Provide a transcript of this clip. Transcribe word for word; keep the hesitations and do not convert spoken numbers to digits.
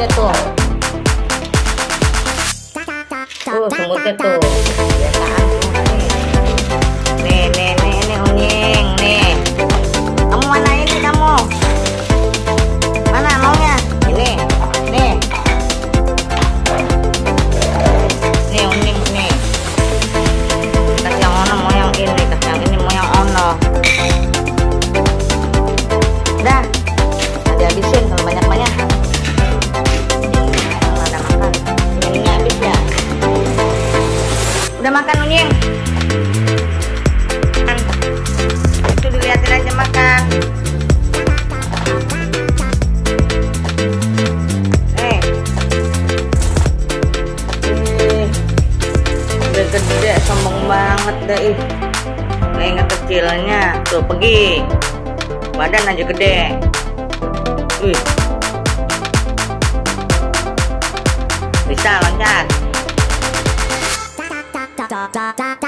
semutnya tuh. Uh, semutnya tuh. Biasaan nih. Nih, nih, nih, nih, nih. Kamu mana ini kamu? Mana maunya? Ini. Nih. Nih, unik nih. Kasih yang ono mau yang ini, kasih yang ini mau yang ono. Udah. Ada habisin kalau banyak-banyak. Udah makan unyeng, itu dilihatin aja makan. Eh, eh, udah gede, sombong banget deh. Ingat kecilnya, tuh pergi. Badan aja gede. Wih, bisa loncat. Da da da